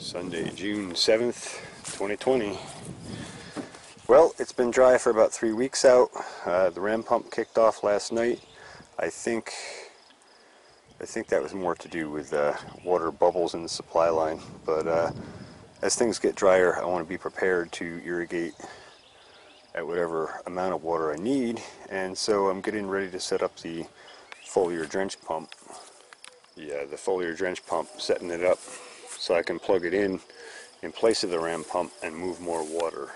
Sunday, June 7th, 2020. Well, it's been dry for about 3 weeks out. The Ram Pump kicked off last night. I think that was more to do with water bubbles in the supply line. But as things get drier, I want to be prepared to irrigate at whatever amount of water I need. And so I'm getting ready to set up the foliar drench pump. Yeah, the foliar drench pump, setting it up so I can plug it in place of the Ram Pump and move more water.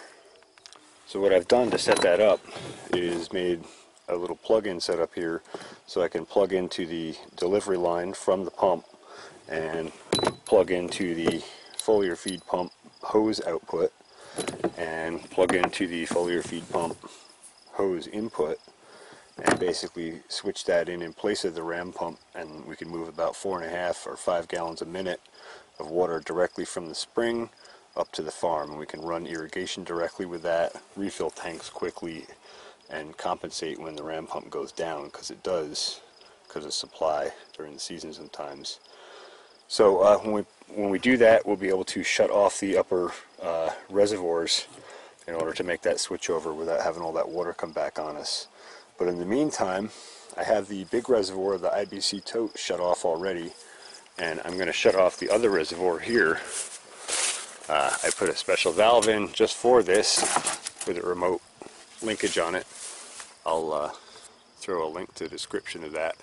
So what I've done to set that up is made a little plug-in setup here so I can plug into the delivery line from the pump and plug into the foliar feed pump hose output and plug into the foliar feed pump hose input, and basically switch that in place of the Ram Pump, and we can move about 4.5 or 5 gallons a minute of water directly from the spring up to the farm, and we can run irrigation directly with that, refill tanks quickly, and compensate when the Ram Pump goes down, because it does, because of supply during the season sometimes. So when we do that, we'll be able to shut off the upper reservoirs in order to make that switch over without having all that water come back on us. But in the meantime, I have the big reservoir of the IBC tote shut off already, and I'm going to shut off the other reservoir here. I put a special valve in just for this with a remote linkage on it. I'll throw a link to the description of that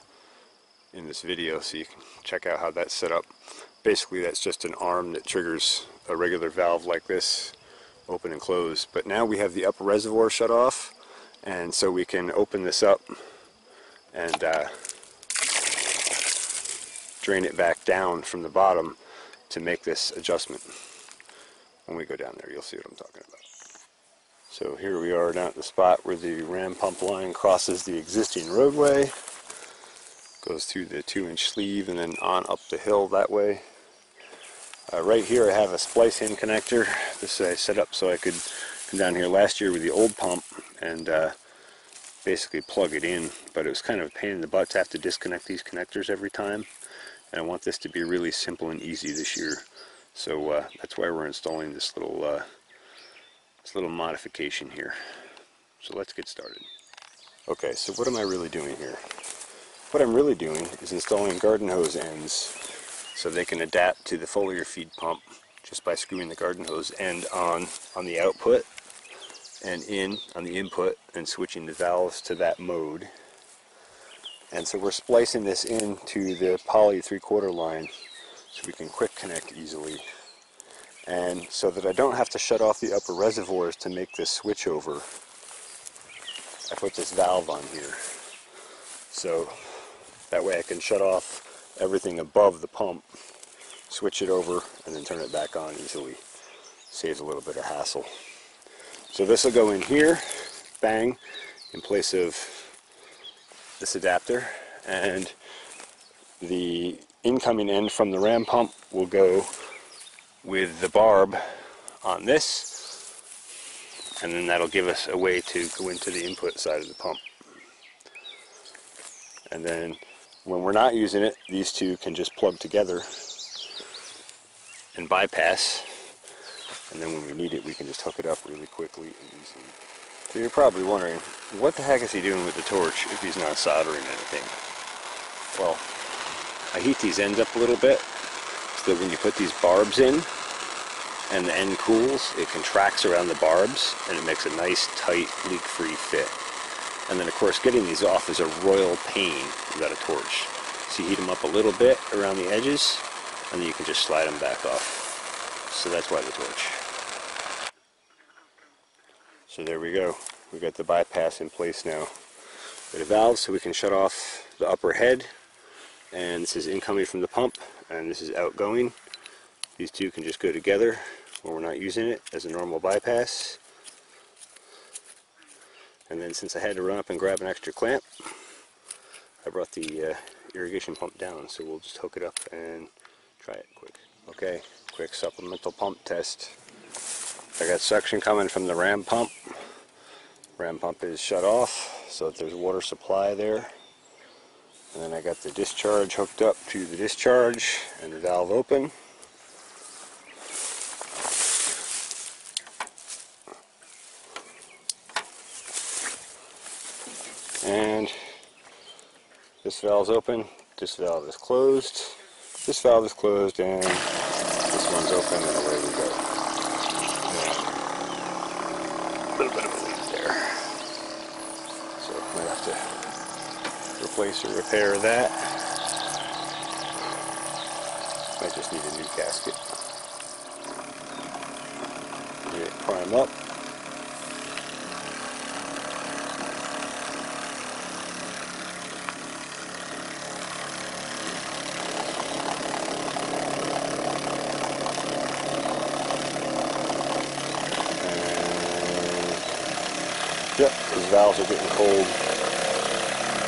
in this video so you can check out how that's set up. Basically, that's just an arm that triggers a regular valve like this, open and close. But now we have the upper reservoir shut off, and so we can open this up and drain it back down from the bottom to make this adjustment. When we go down there, you'll see what I'm talking about. So here we are down at the spot where the Ram Pump line crosses the existing roadway, goes through the 2-inch sleeve, and then on up the hill that way. Right here I have a splice-in connector. This I set up so I could come down here last year with the old pump and basically plug it in, but it was kind of a pain in the butt to have to disconnect these connectors every time, and I want this to be really simple and easy this year. So that's why we're installing this little modification here. So let's get started. Okay, so what am I really doing here? What I'm really doing is installing garden hose ends so they can adapt to the foliar feed pump just by screwing the garden hose end on the output and in on the input and switching the valves to that mode. And so we're splicing this into the poly 3/4 line so we can quick connect easily. And so that I don't have to shut off the upper reservoirs to make this switch over, I put this valve on here. So that way I can shut off everything above the pump, switch it over, and then turn it back on easily. Saves a little bit of hassle. So this will go in here, bang, in place of this adapter, and the incoming end from the Ram Pump will go with the barb on this, and then that'll give us a way to go into the input side of the pump. And then when we're not using it, these two can just plug together and bypass, and then when we need it, we can just hook it up really quickly and easily. So you're probably wondering, what the heck is he doing with the torch if he's not soldering anything? Well, I heat these ends up a little bit so that when you put these barbs in and the end cools, it contracts around the barbs and it makes a nice, tight, leak-free fit. And then, of course, getting these off is a royal pain without a torch. So you heat them up a little bit around the edges, and then you can just slide them back off. So that's why the torch. So there we go. We've got the bypass in place now. With a valve so we can shut off the upper head. And this is incoming from the pump, and this is outgoing. These two can just go together when we're not using it as a normal bypass. And then since I had to run up and grab an extra clamp, I brought the irrigation pump down, so we'll just hook it up and try it quick. Okay, quick supplemental pump test. I got suction coming from the Ram Pump. Ram Pump is shut off so that there's water supply there. And then I got the discharge hooked up to the discharge and the valve open. This valve's open, this valve is closed, this valve is closed, and this one's open, and away we go. Yeah. A little bit of a leak there. So might have to replace or repair that. Might just need a new gasket. Get it primed up. Yep, these valves are getting cold.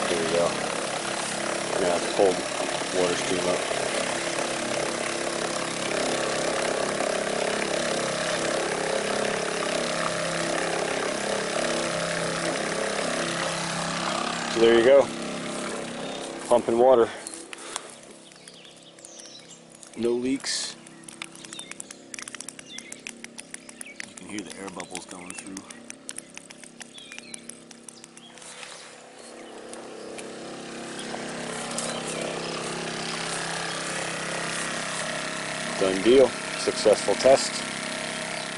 There we go. Now yeah, the cold water stream up. So there you go. Pumping water. No leaks. You can hear the air bubbles going through. Done deal. Successful test.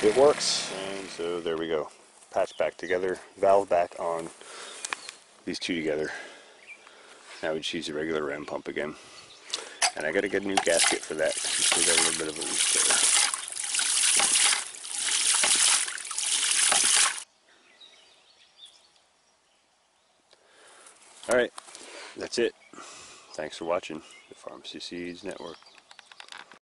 It works. And so there we go. Patch back together. Valve back on. These two together. Now we just use the regular Ram pump again. And I gotta get a new gasket for that. We got a little bit of a leak there. Alright. That's it. Thanks for watching the Farmacy Seeds Network.